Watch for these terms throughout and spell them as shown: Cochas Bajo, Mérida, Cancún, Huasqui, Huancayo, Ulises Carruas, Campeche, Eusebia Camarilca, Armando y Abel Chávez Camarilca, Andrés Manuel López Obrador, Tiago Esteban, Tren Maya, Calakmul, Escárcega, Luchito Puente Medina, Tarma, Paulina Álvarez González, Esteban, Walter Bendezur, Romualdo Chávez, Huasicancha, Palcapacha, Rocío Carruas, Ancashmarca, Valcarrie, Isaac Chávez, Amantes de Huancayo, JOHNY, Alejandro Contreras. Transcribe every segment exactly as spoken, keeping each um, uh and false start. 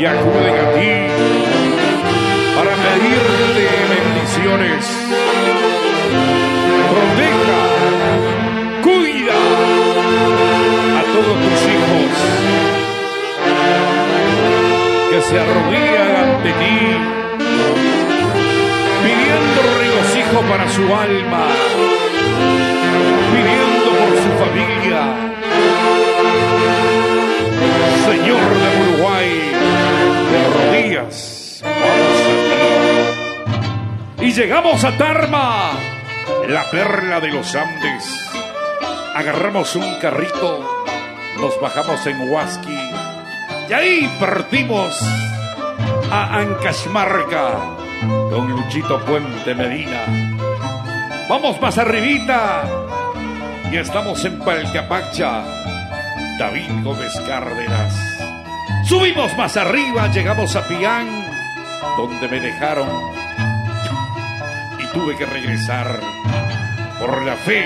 y acuden a ti para pedirte bendiciones. Proteja, cuida a todos tus hijos que se arrodillan ante ti, pidiendo regocijo para su alma, pidiendo por su familia. Señor de Uruguay, de rodillas, vamos a ti. Y llegamos a Tarma, la perla de los Andes. Agarramos un carrito, nos bajamos en Huasqui y ahí partimos a Ancashmarca con Luchito Puente Medina. Vamos más arribita y estamos en Palcapacha, David Gómez Cárdenas. Subimos más arriba, llegamos a Pián, donde me dejaron y tuve que regresar por la fe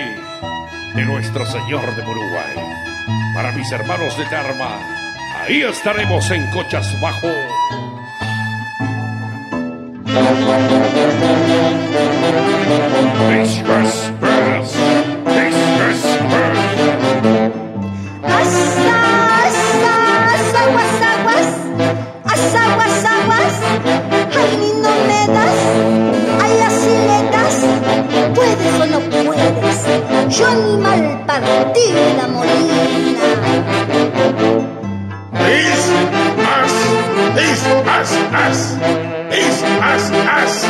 de nuestro Señor de Uruguay. Para mis hermanos de Tarma, ahí estaremos en Cochas Bajo. Johny mal partida molina. Is, as, is, as, as, is, as, as,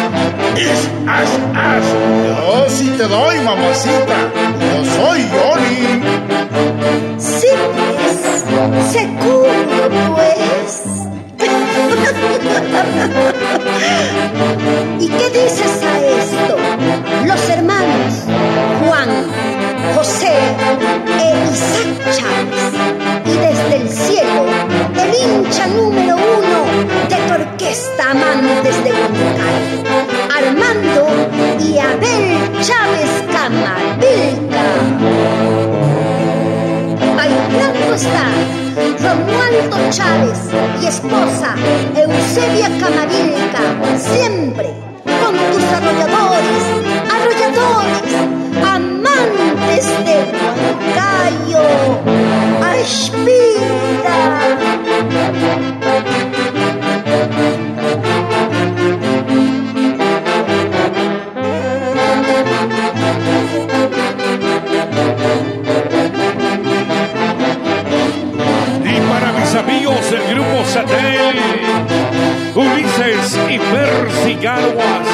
is, as, as. Yo sí te doy, mamacita, yo soy Johny. Sí, pues, se cubre, pues. ¿Y qué dices a esto? Los hermanos Juan, José e Isaac Chávez, y desde el cielo el hincha número uno de tu orquesta Amantes de Huancayo, Armando y Abel Chávez Camarilca. Bailando está Romualdo Chávez y esposa Eusebia Camarilca, siempre con tus arrolladores, arrolladores, Amantes de Huancayo. Aspira. Y para mis amigos del grupo Satel, Ulises y Percy Carruas,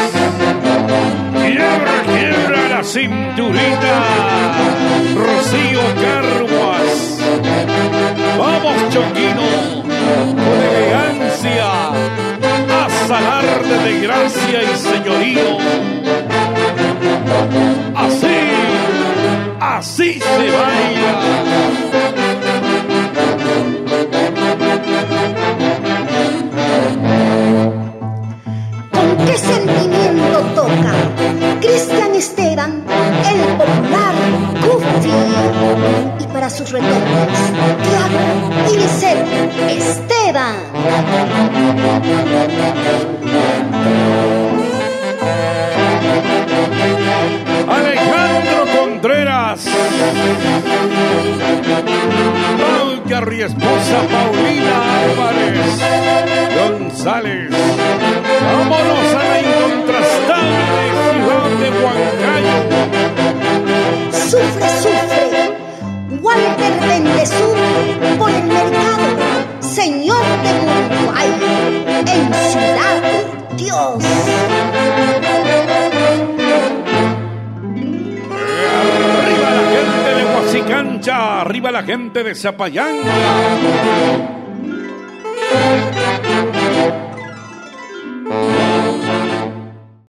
quiebra, quiebra la cinturita, Rocío Carruas. Vamos, Choquino, con elegancia, a salarte de gracia y señorío. Así, así se baila. ¿Qué sentimiento toca Cristian Esteban, el popular Goofy? Y para sus retornos, Tiago y Lisette Esteban. Alejandro Contreras, Valcarrie esposa Paulina Álvarez González. Vámonos a la incontrastable ciudad de Huancayo. Sufre, sufre, Walter Bendezur, por el mercado, Señor de Uruguay, en Ciudad de Dios. Arriba la gente de Huasicancha, arriba la gente de Zapayán.